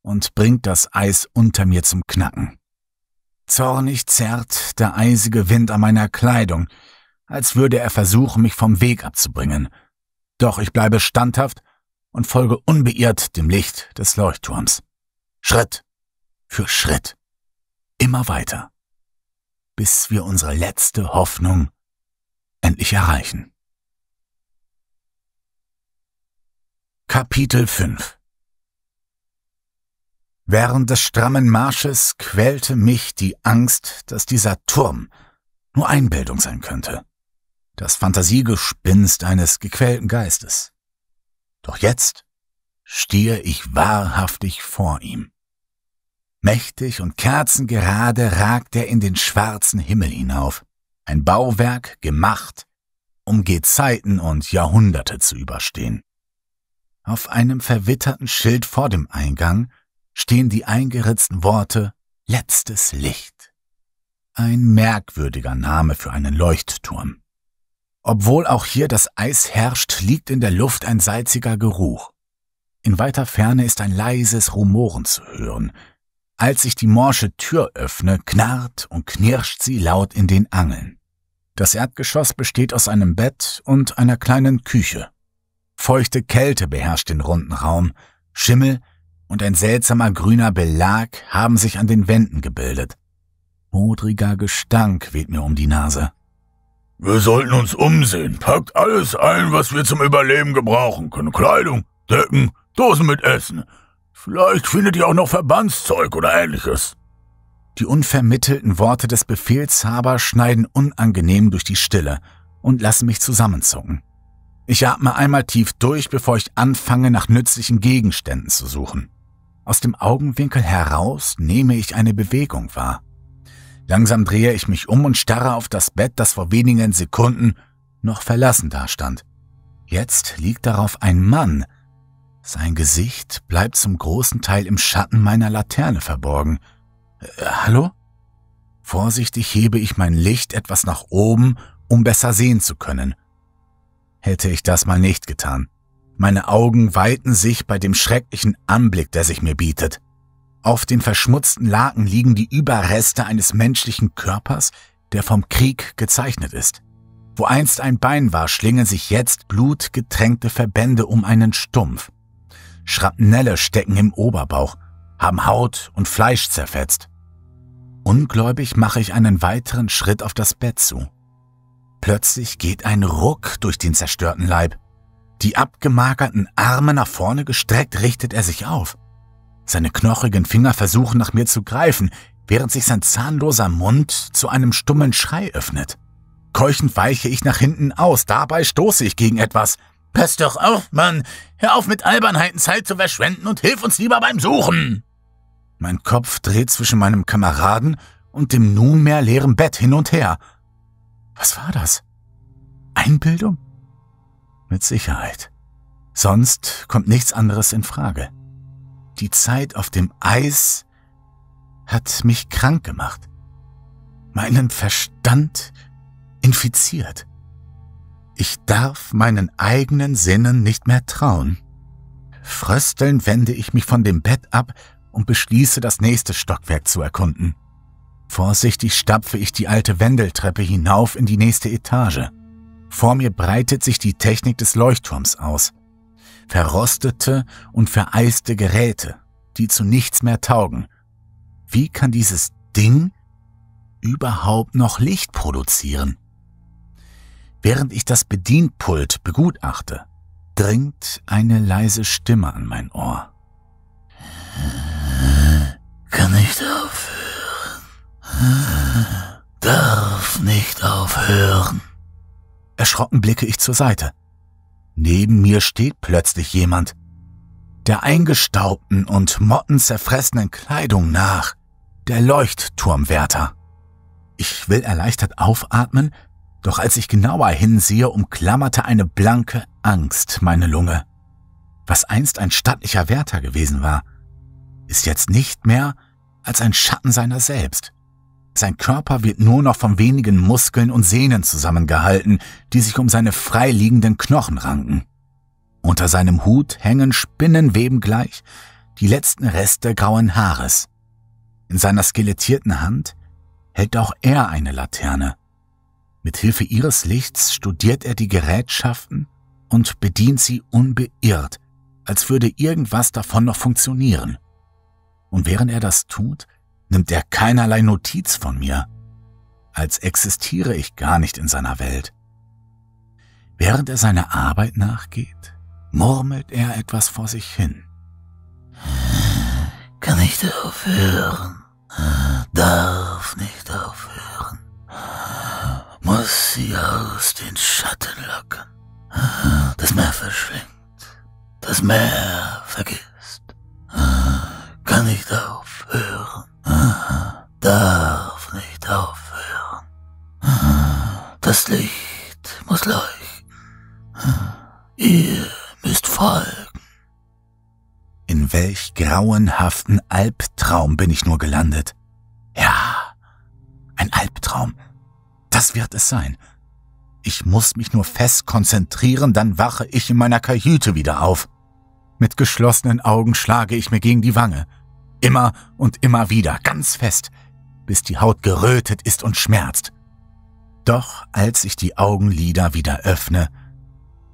und bringt das Eis unter mir zum Knacken. Zornig zerrt der eisige Wind an meiner Kleidung, als würde er versuchen, mich vom Weg abzubringen. Doch ich bleibe standhaft und folge unbeirrt dem Licht des Leuchtturms. Schritt für Schritt. Immer weiter, bis wir unsere letzte Hoffnung endlich erreichen. Kapitel fünf. Während des strammen Marsches quälte mich die Angst, dass dieser Turm nur Einbildung sein könnte, das Fantasiegespinst eines gequälten Geistes. Doch jetzt stehe ich wahrhaftig vor ihm. Mächtig und kerzengerade ragt er in den schwarzen Himmel hinauf, ein Bauwerk gemacht, um Gezeiten und Jahrhunderte zu überstehen. Auf einem verwitterten Schild vor dem Eingang stehen die eingeritzten Worte »Letztes Licht«. Ein merkwürdiger Name für einen Leuchtturm. Obwohl auch hier das Eis herrscht, liegt in der Luft ein salziger Geruch. In weiter Ferne ist ein leises Rumoren zu hören. Als ich die morsche Tür öffne, knarrt und knirscht sie laut in den Angeln. Das Erdgeschoss besteht aus einem Bett und einer kleinen Küche. Feuchte Kälte beherrscht den runden Raum. Schimmel und ein seltsamer grüner Belag haben sich an den Wänden gebildet. Modriger Gestank weht mir um die Nase. Wir sollten uns umsehen. Packt alles ein, was wir zum Überleben gebrauchen können. Kleidung, Decken, Dosen mit Essen. Vielleicht findet ihr auch noch Verbandszeug oder Ähnliches. Die unvermittelten Worte des Befehlshabers schneiden unangenehm durch die Stille und lassen mich zusammenzucken. Ich atme einmal tief durch, bevor ich anfange, nach nützlichen Gegenständen zu suchen. Aus dem Augenwinkel heraus nehme ich eine Bewegung wahr. Langsam drehe ich mich um und starre auf das Bett, das vor wenigen Sekunden noch verlassen dastand. Jetzt liegt darauf ein Mann. Sein Gesicht bleibt zum großen Teil im Schatten meiner Laterne verborgen. Äh, hallo? Vorsichtig hebe ich mein Licht etwas nach oben, um besser sehen zu können. Hätte ich das mal nicht getan. Meine Augen weiten sich bei dem schrecklichen Anblick, der sich mir bietet. Auf den verschmutzten Laken liegen die Überreste eines menschlichen Körpers, der vom Krieg gezeichnet ist. Wo einst ein Bein war, schlingen sich jetzt blutgetränkte Verbände um einen Stumpf. Schrapnelle stecken im Oberbauch, haben Haut und Fleisch zerfetzt. Ungläubig mache ich einen weiteren Schritt auf das Bett zu. Plötzlich geht ein Ruck durch den zerstörten Leib. Die abgemagerten Arme nach vorne gestreckt, richtet er sich auf. Seine knochigen Finger versuchen, nach mir zu greifen, während sich sein zahnloser Mund zu einem stummen Schrei öffnet. Keuchend weiche ich nach hinten aus, dabei stoße ich gegen etwas. »Pass doch auf, Mann! Hör auf, mit Albernheiten Zeit zu verschwenden und hilf uns lieber beim Suchen!« Mein Kopf dreht zwischen meinem Kameraden und dem nunmehr leeren Bett hin und her. Was war das? Einbildung? Mit Sicherheit. Sonst kommt nichts anderes in Frage. Die Zeit auf dem Eis hat mich krank gemacht. Meinen Verstand infiziert. Ich darf meinen eigenen Sinnen nicht mehr trauen. Fröstelnd wende ich mich von dem Bett ab und beschließe, das nächste Stockwerk zu erkunden. Vorsichtig stapfe ich die alte Wendeltreppe hinauf in die nächste Etage. Vor mir breitet sich die Technik des Leuchtturms aus. Verrostete und vereiste Geräte, die zu nichts mehr taugen. Wie kann dieses Ding überhaupt noch Licht produzieren? Während ich das Bedienpult begutachte, dringt eine leise Stimme an mein Ohr. Kann nicht aufhören. Darf nicht aufhören. Erschrocken blicke ich zur Seite. Neben mir steht plötzlich jemand, der eingestaubten und mottenzerfressenen Kleidung nach, der Leuchtturmwärter. Ich will erleichtert aufatmen, doch als ich genauer hinsehe, umklammerte eine blanke Angst meine Lunge. Was einst ein stattlicher Wärter gewesen war, ist jetzt nicht mehr als ein Schatten seiner selbst. Sein Körper wird nur noch von wenigen Muskeln und Sehnen zusammengehalten, die sich um seine freiliegenden Knochen ranken. Unter seinem Hut hängen Spinnenweben gleich die letzten Reste grauen Haares. In seiner skelettierten Hand hält auch er eine Laterne. Mit Hilfe ihres Lichts studiert er die Gerätschaften und bedient sie unbeirrt, als würde irgendwas davon noch funktionieren. Und während er das tut, nimmt er keinerlei Notiz von mir, als existiere ich gar nicht in seiner Welt. Während er seiner Arbeit nachgeht, murmelt er etwas vor sich hin. Kann nicht aufhören, darf nicht aufhören, muss sie aus den Schatten locken. Das Meer verschlingt, das Meer vergisst, kann nicht aufhören. Darf nicht aufhören. Das Licht muss leuchten. Ihr müsst folgen. In welch grauenhaften Albtraum bin ich nur gelandet. Ja, ein Albtraum. Das wird es sein. Ich muss mich nur fest konzentrieren, dann wache ich in meiner Kajüte wieder auf. Mit geschlossenen Augen schlage ich mir gegen die Wange. Immer und immer wieder, ganz fest, bis die Haut gerötet ist und schmerzt. Doch als ich die Augenlider wieder öffne,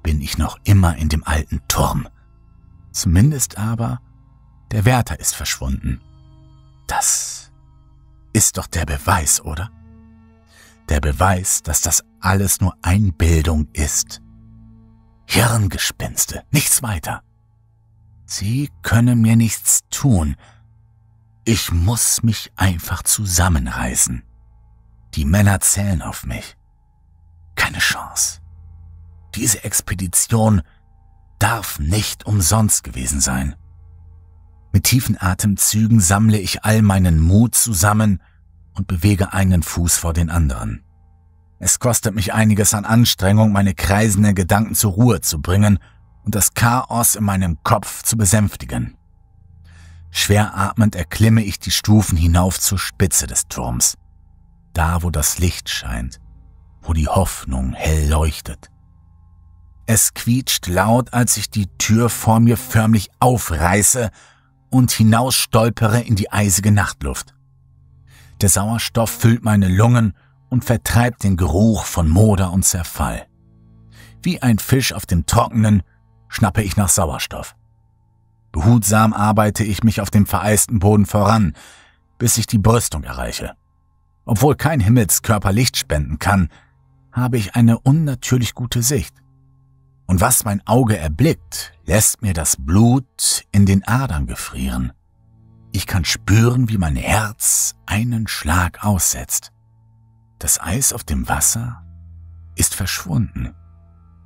bin ich noch immer in dem alten Turm. Zumindest aber, der Wärter ist verschwunden. Das ist doch der Beweis, oder? Der Beweis, dass das alles nur Einbildung ist. Hirngespinste, nichts weiter. Sie können mir nichts tun. Ich muss mich einfach zusammenreißen. Die Männer zählen auf mich. Keine Chance. Diese Expedition darf nicht umsonst gewesen sein. Mit tiefen Atemzügen sammle ich all meinen Mut zusammen und bewege einen Fuß vor den anderen. Es kostet mich einiges an Anstrengung, meine kreisenden Gedanken zur Ruhe zu bringen und das Chaos in meinem Kopf zu besänftigen. Schwer atmend erklimme ich die Stufen hinauf zur Spitze des Turms. Da, wo das Licht scheint, wo die Hoffnung hell leuchtet. Es quietscht laut, als ich die Tür vor mir förmlich aufreiße und hinausstolpere in die eisige Nachtluft. Der Sauerstoff füllt meine Lungen und vertreibt den Geruch von Moder und Zerfall. Wie ein Fisch auf dem Trockenen schnappe ich nach Sauerstoff. Behutsam arbeite ich mich auf dem vereisten Boden voran, bis ich die Brüstung erreiche. Obwohl kein Himmelskörper Licht spenden kann, habe ich eine unnatürlich gute Sicht. Und was mein Auge erblickt, lässt mir das Blut in den Adern gefrieren. Ich kann spüren, wie mein Herz einen Schlag aussetzt. Das Eis auf dem Wasser ist verschwunden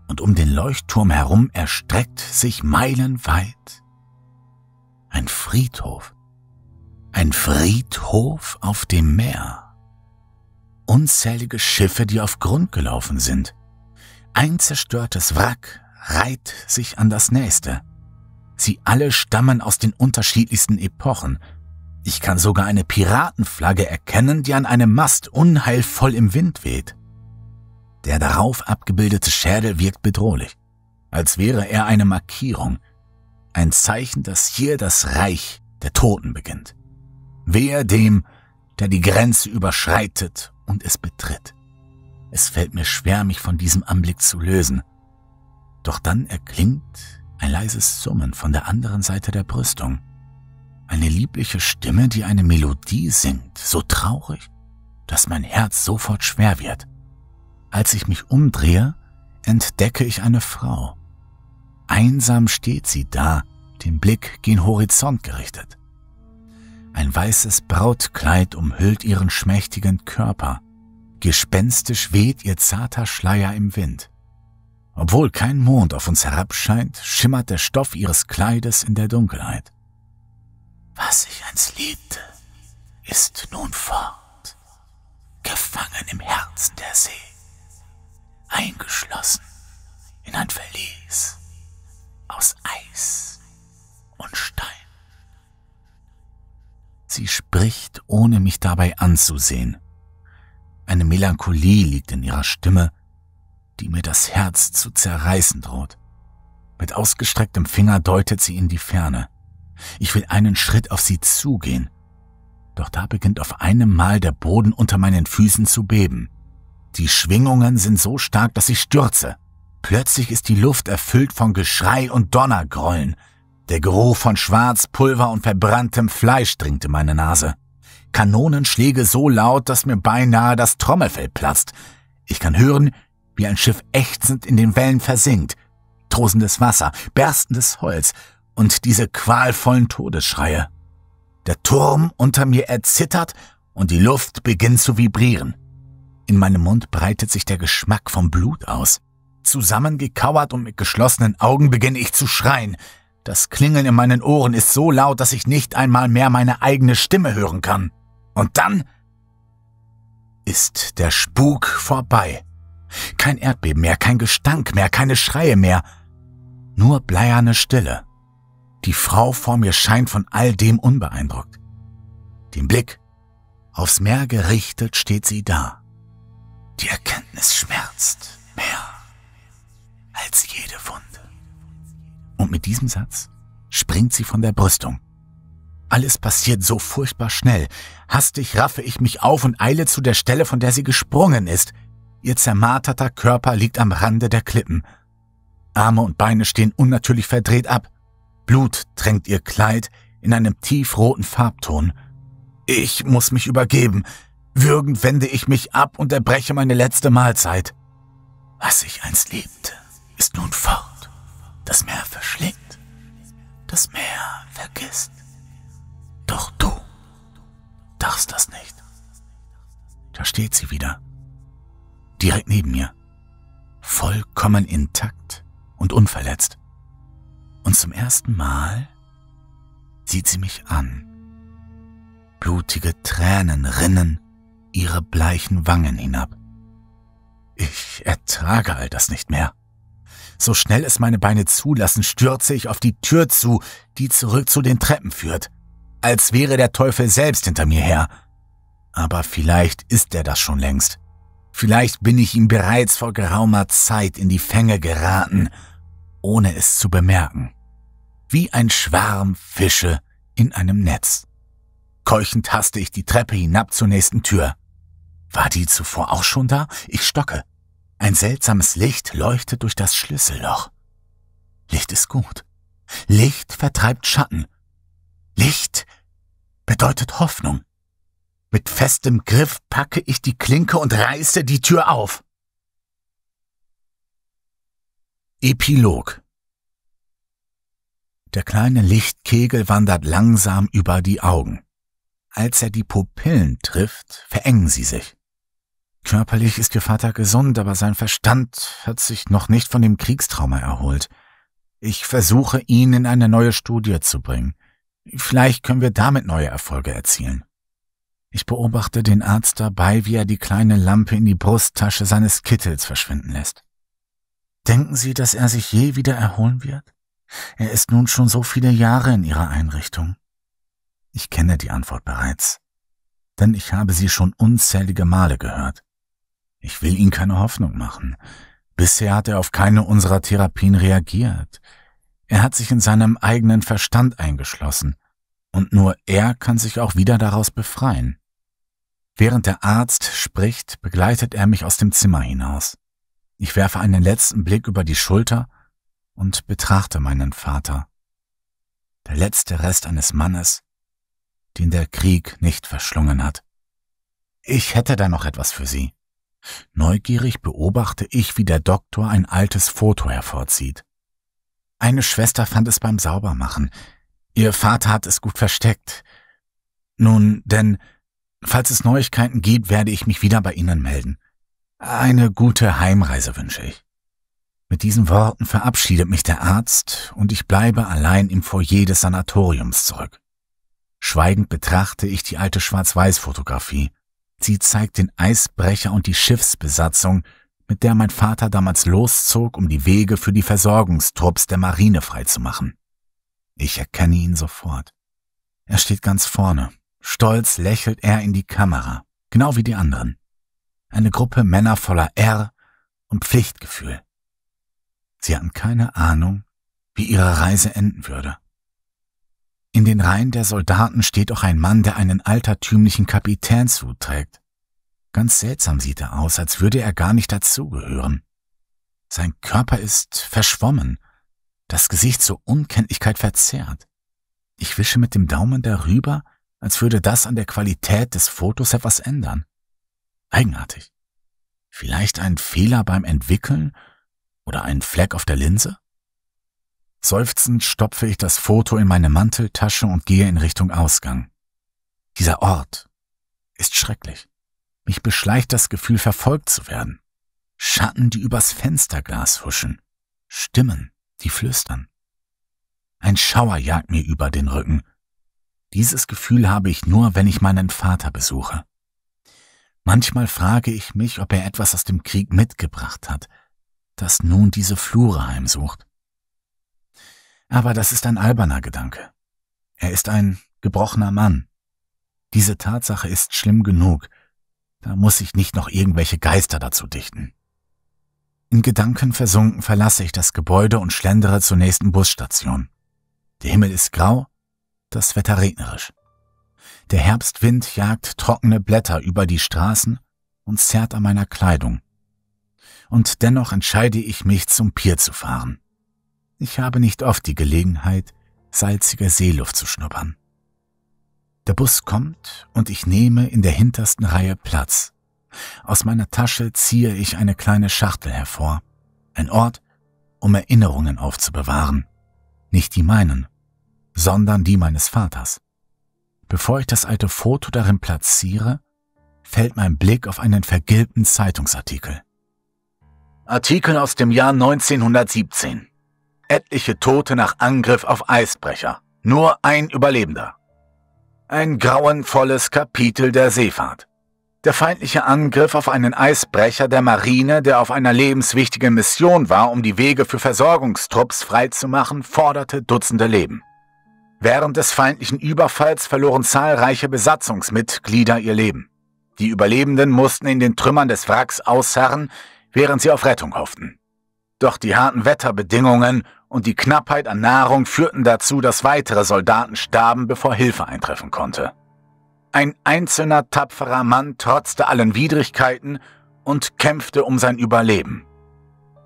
und um den Leuchtturm herum erstreckt sich meilenweit ein Friedhof, ein Friedhof auf dem Meer. unzählige Schiffe, die auf Grund gelaufen sind. Ein zerstörtes Wrack reiht sich an das nächste. Sie alle stammen aus den unterschiedlichsten Epochen. Ich kann sogar eine Piratenflagge erkennen, die an einem Mast unheilvoll im Wind weht. Der darauf abgebildete Schädel wirkt bedrohlich, als wäre er eine Markierung, ein Zeichen, dass hier das Reich der Toten beginnt. Wehe dem, der die Grenze überschreitet und es betritt. Es fällt mir schwer, mich von diesem Anblick zu lösen. Doch dann erklingt ein leises Summen von der anderen Seite der Brüstung. Eine liebliche Stimme, die eine Melodie singt, so traurig, dass mein Herz sofort schwer wird. Als ich mich umdrehe, entdecke ich eine Frau. Einsam steht sie da, den Blick gen Horizont gerichtet. Ein weißes Brautkleid umhüllt ihren schmächtigen Körper. Gespenstisch weht ihr zarter Schleier im Wind. Obwohl kein Mond auf uns herabscheint, schimmert der Stoff ihres Kleides in der Dunkelheit. Was ich einst liebte, ist nun fort, gefangen im Herzen der See, eingeschlossen in ein Verlies aus Eis und Stein. Sie spricht, ohne mich dabei anzusehen. Eine Melancholie liegt in ihrer Stimme, die mir das Herz zu zerreißen droht. Mit ausgestrecktem Finger deutet sie in die Ferne. Ich will einen Schritt auf sie zugehen, doch da beginnt auf einem Mal der Boden unter meinen Füßen zu beben. Die Schwingungen sind so stark, dass ich stürze. Plötzlich ist die Luft erfüllt von Geschrei und Donnergrollen. Der Geruch von Schwarzpulver und verbranntem Fleisch dringt in meine Nase. Kanonenschläge so laut, dass mir beinahe das Trommelfell platzt. Ich kann hören, wie ein Schiff ächzend in den Wellen versinkt. Tosendes Wasser, berstendes Holz und diese qualvollen Todesschreie. Der Turm unter mir erzittert und die Luft beginnt zu vibrieren. In meinem Mund breitet sich der Geschmack vom Blut aus. Zusammengekauert und mit geschlossenen Augen beginne ich zu schreien. Das Klingeln in meinen Ohren ist so laut, dass ich nicht einmal mehr meine eigene Stimme hören kann. Und dann ist der Spuk vorbei. Kein Erdbeben mehr, kein Gestank mehr, keine Schreie mehr. Nur bleierne Stille. Die Frau vor mir scheint von all dem unbeeindruckt. Den Blick aufs Meer gerichtet steht sie da. Die Erkenntnis schmerzt mehr als jede Wunde. Und mit diesem Satz springt sie von der Brüstung. Alles passiert so furchtbar schnell. Hastig raffe ich mich auf und eile zu der Stelle, von der sie gesprungen ist. Ihr zermarterter Körper liegt am Rande der Klippen. Arme und Beine stehen unnatürlich verdreht ab. Blut tränkt ihr Kleid in einem tiefroten Farbton. Ich muss mich übergeben. Würgend wende ich mich ab und erbreche meine letzte Mahlzeit. Was ich einst liebte, ist nun fort. Das Meer verschlingt, das Meer vergisst. Doch du darfst das nicht. Da steht sie wieder, direkt neben mir, vollkommen intakt und unverletzt. Und zum ersten Mal sieht sie mich an. Blutige Tränen rinnen ihre bleichen Wangen hinab. Ich ertrage all das nicht mehr. So schnell es meine Beine zulassen, stürze ich auf die Tür zu, die zurück zu den Treppen führt. Als wäre der Teufel selbst hinter mir her. Aber vielleicht ist er das schon längst. Vielleicht bin ich ihm bereits vor geraumer Zeit in die Fänge geraten, ohne es zu bemerken. Wie ein Schwarm Fische in einem Netz. Keuchend haste ich die Treppe hinab zur nächsten Tür. War die zuvor auch schon da? Ich stocke. Ein seltsames Licht leuchtet durch das Schlüsselloch. Licht ist gut. Licht vertreibt Schatten. Licht bedeutet Hoffnung. Mit festem Griff packe ich die Klinke und reiße die Tür auf. Epilog. Der kleine Lichtkegel wandert langsam über die Augen. Als er die Pupillen trifft, verengen sie sich. Körperlich ist Gevatter gesund, aber sein Verstand hat sich noch nicht von dem Kriegstrauma erholt. Ich versuche, ihn in eine neue Studie zu bringen. Vielleicht können wir damit neue Erfolge erzielen. Ich beobachte den Arzt dabei, wie er die kleine Lampe in die Brusttasche seines Kittels verschwinden lässt. Denken Sie, dass er sich je wieder erholen wird? Er ist nun schon so viele Jahre in Ihrer Einrichtung. Ich kenne die Antwort bereits, denn ich habe sie schon unzählige Male gehört. Ich will ihm keine Hoffnung machen. Bisher hat er auf keine unserer Therapien reagiert. Er hat sich in seinem eigenen Verstand eingeschlossen, und nur er kann sich auch wieder daraus befreien. Während der Arzt spricht, begleitet er mich aus dem Zimmer hinaus. Ich werfe einen letzten Blick über die Schulter und betrachte meinen Vater. Der letzte Rest eines Mannes, den der Krieg nicht verschlungen hat. Ich hätte da noch etwas für Sie. Neugierig beobachte ich, wie der Doktor ein altes Foto hervorzieht. Eine Schwester fand es beim Saubermachen. Ihr Vater hat es gut versteckt. Nun, denn, falls es Neuigkeiten gibt, werde ich mich wieder bei Ihnen melden. Eine gute Heimreise wünsche ich. Mit diesen Worten verabschiedet mich der Arzt und ich bleibe allein im Foyer des Sanatoriums zurück. Schweigend betrachte ich die alte Schwarz-Weiß-Fotografie. Sie zeigt den Eisbrecher und die Schiffsbesatzung, mit der mein Vater damals loszog, um die Wege für die Versorgungstrupps der Marine freizumachen. Ich erkenne ihn sofort. Er steht ganz vorne. Stolz lächelt er in die Kamera, genau wie die anderen. Eine Gruppe Männer voller Ehr und Pflichtgefühl. Sie hatten keine Ahnung, wie ihre Reise enden würde. In den Reihen der Soldaten steht auch ein Mann, der einen altertümlichen Kapitänshut trägt. Ganz seltsam sieht er aus, als würde er gar nicht dazugehören. Sein Körper ist verschwommen, das Gesicht zur Unkenntlichkeit verzerrt. Ich wische mit dem Daumen darüber, als würde das an der Qualität des Fotos etwas ändern. Eigenartig. Vielleicht ein Fehler beim Entwickeln oder ein Fleck auf der Linse? Seufzend stopfe ich das Foto in meine Manteltasche und gehe in Richtung Ausgang. Dieser Ort ist schrecklich. Mich beschleicht das Gefühl, verfolgt zu werden. Schatten, die übers Fensterglas huschen. Stimmen, die flüstern. Ein Schauer jagt mir über den Rücken. Dieses Gefühl habe ich nur, wenn ich meinen Vater besuche. Manchmal frage ich mich, ob er etwas aus dem Krieg mitgebracht hat, das nun diese Flure heimsucht. Aber das ist ein alberner Gedanke. Er ist ein gebrochener Mann. Diese Tatsache ist schlimm genug. Da muss ich nicht noch irgendwelche Geister dazu dichten. In Gedanken versunken verlasse ich das Gebäude und schlendere zur nächsten Busstation. Der Himmel ist grau, das Wetter regnerisch. Der Herbstwind jagt trockene Blätter über die Straßen und zerrt an meiner Kleidung. Und dennoch entscheide ich mich, zum Pier zu fahren. Ich habe nicht oft die Gelegenheit, salzige Seeluft zu schnuppern. Der Bus kommt und ich nehme in der hintersten Reihe Platz. Aus meiner Tasche ziehe ich eine kleine Schachtel hervor. Ein Ort, um Erinnerungen aufzubewahren. Nicht die meinen, sondern die meines Vaters. Bevor ich das alte Foto darin platziere, fällt mein Blick auf einen vergilbten Zeitungsartikel. Artikel aus dem Jahr neunzehnhundertsiebzehn. Etliche Tote nach Angriff auf Eisbrecher. Nur ein Überlebender. Ein grauenvolles Kapitel der Seefahrt. Der feindliche Angriff auf einen Eisbrecher der Marine, der auf einer lebenswichtigen Mission war, um die Wege für Versorgungstrupps freizumachen, forderte Dutzende Leben. Während des feindlichen Überfalls verloren zahlreiche Besatzungsmitglieder ihr Leben. Die Überlebenden mussten in den Trümmern des Wracks ausharren, während sie auf Rettung hofften. Doch die harten Wetterbedingungen und die Knappheit an Nahrung führten dazu, dass weitere Soldaten starben, bevor Hilfe eintreffen konnte. Ein einzelner tapferer Mann trotzte allen Widrigkeiten und kämpfte um sein Überleben.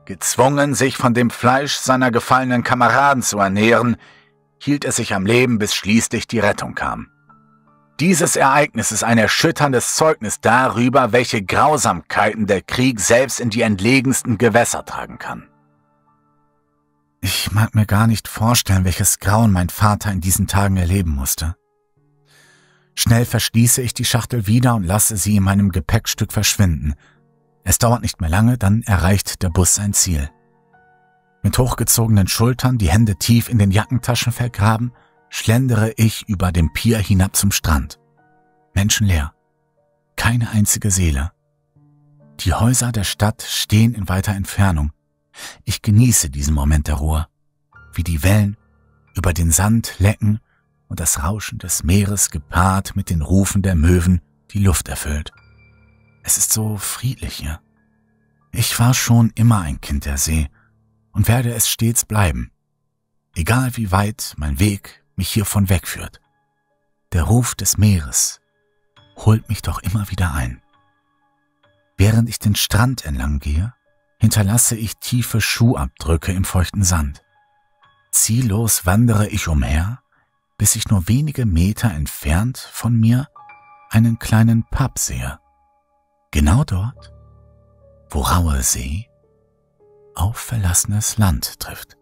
Gezwungen, sich von dem Fleisch seiner gefallenen Kameraden zu ernähren, hielt er sich am Leben, bis schließlich die Rettung kam. Dieses Ereignis ist ein erschütterndes Zeugnis darüber, welche Grausamkeiten der Krieg selbst in die entlegensten Gewässer tragen kann. Ich mag mir gar nicht vorstellen, welches Grauen mein Vater in diesen Tagen erleben musste. Schnell verschließe ich die Schachtel wieder und lasse sie in meinem Gepäckstück verschwinden. Es dauert nicht mehr lange, dann erreicht der Bus sein Ziel. Mit hochgezogenen Schultern, die Hände tief in den Jackentaschen vergraben, schlendere ich über den Pier hinab zum Strand. menschenleer, keine einzige Seele. Die Häuser der Stadt stehen in weiter Entfernung. Ich genieße diesen Moment der Ruhe, wie die Wellen über den Sand lecken und das Rauschen des Meeres gepaart mit den Rufen der Möwen die Luft erfüllt. Es ist so friedlich hier. Ich war schon immer ein Kind der See und werde es stets bleiben, egal wie weit mein Weg mich hiervon wegführt. Der Ruf des Meeres holt mich doch immer wieder ein. Während ich den Strand entlang gehe, hinterlasse ich tiefe Schuhabdrücke im feuchten Sand. Ziellos wandere ich umher, bis ich nur wenige Meter entfernt von mir einen kleinen Pub sehe. Genau dort, wo raue See auf verlassenes Land trifft.